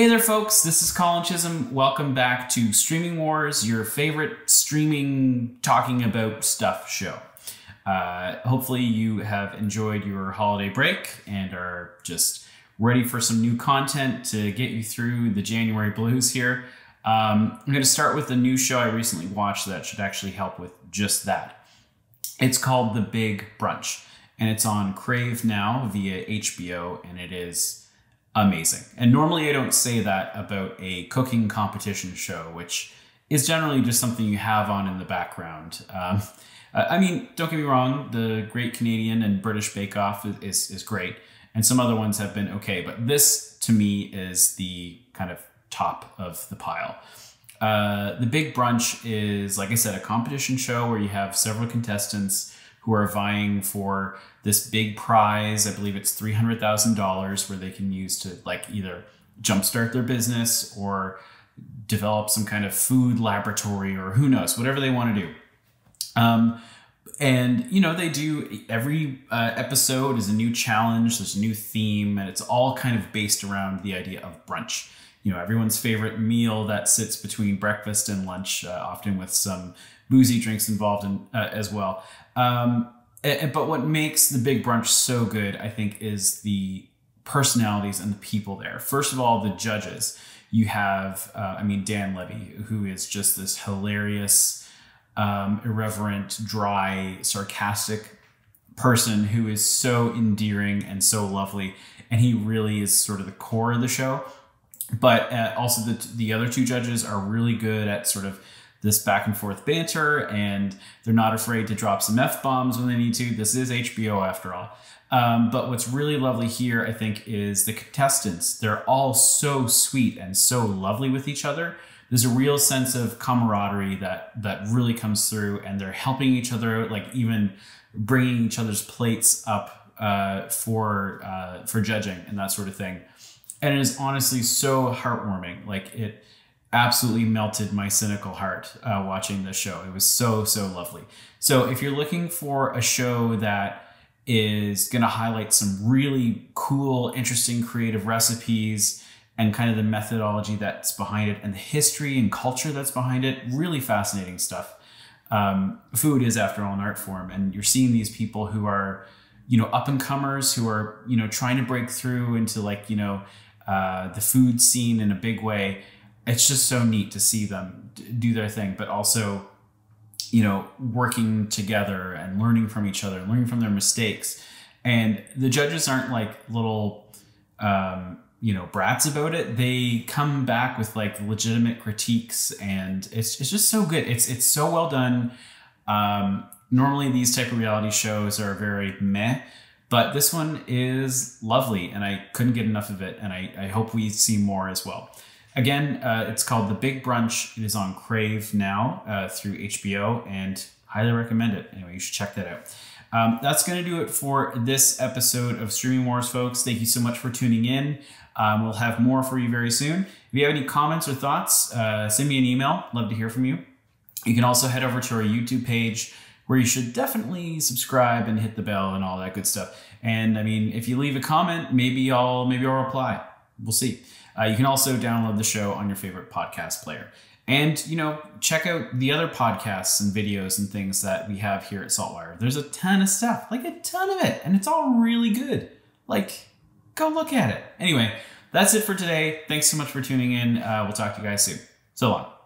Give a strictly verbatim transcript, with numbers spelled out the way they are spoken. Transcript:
Hey there, folks. This is Colin Chisholm. Welcome back to Streaming Wars, your favorite streaming talking about stuff show. Uh, hopefully you have enjoyed your holiday break and are just ready for some new content to get you through the January blues here. Um, I'm going to start with a new show I recently watched that should actually help with just that. It's called The Big Brunch, and it's on Crave now via H B O, and it is amazing. And normally I don't say that about a cooking competition show, which is generally just something you have on in the background. Um, I mean, don't get me wrong, the Great Canadian and British Bake Off is, is great, and some other ones have been okay, but this to me is the kind of top of the pile. Uh, the Big Brunch is, like I said, a competition show where you have several contestants who are vying for this big prize. I believe it's three hundred thousand dollars, where they can use to like either jumpstart their business or develop some kind of food laboratory, or who knows, whatever they want to do. Um, and, you know, they do every uh, episode is a new challenge. There's a new theme, and it's all kind of based around the idea of brunch. You know, everyone's favorite meal that sits between breakfast and lunch, uh, often with some boozy drinks involved in, uh, as well. Um, and, but what makes The Big Brunch so good, I think, is the personalities and the people there. First of all, the judges. You have, uh, I mean, Dan Levy, who is just this hilarious, um, irreverent, dry, sarcastic person who is so endearing and so lovely. And he really is sort of the core of the show. But uh, also the, the other two judges are really good at sort of this back and forth banter, and they're not afraid to drop some F-bombs when they need to. This is H B O after all. Um, but what's really lovely here, I think, is the contestants. They're all so sweet and so lovely with each other. There's a real sense of camaraderie that, that really comes through, and they're helping each other out, like even bringing each other's plates up uh, for, uh, for judging and that sort of thing. And it is honestly so heartwarming. Like, it absolutely melted my cynical heart uh, watching this show. It was so, so lovely. So if you're looking for a show that is going to highlight some really cool, interesting, creative recipes and kind of the methodology that's behind it and the history and culture that's behind it, really fascinating stuff. Um, food is, after all, an art form, and you're seeing these people who are, you know, up and comers, who are, you know, trying to break through into, like, you know, uh, the food scene in a big way. It's just so neat to see them do their thing, but also, you know, working together and learning from each other, learning from their mistakes. And the judges aren't like little, um, you know, brats about it. They come back with like legitimate critiques, and it's, it's just so good. It's, it's so well done. Um, normally these type of reality shows are very meh, but this one is lovely, and I couldn't get enough of it. And I, I hope we see more as well. Again, uh, it's called The Big Brunch. It is on Crave now uh, through H B O, and highly recommend it. Anyway, you should check that out. Um, that's going to do it for this episode of Streaming Wars, folks. Thank you so much for tuning in. Um, we'll have more for you very soon. If you have any comments or thoughts, uh, send me an email. Love to hear from you. You can also head over to our YouTube page, where you should definitely subscribe and hit the bell and all that good stuff. And I mean, if you leave a comment, maybe I'll maybe I'll reply. We'll see. Uh, you can also download the show on your favorite podcast player. And, you know, check out the other podcasts and videos and things that we have here at SaltWire. There's a ton of stuff, like a ton of it, and it's all really good. Like, go look at it. Anyway, that's it for today. Thanks so much for tuning in. Uh, we'll talk to you guys soon. So long.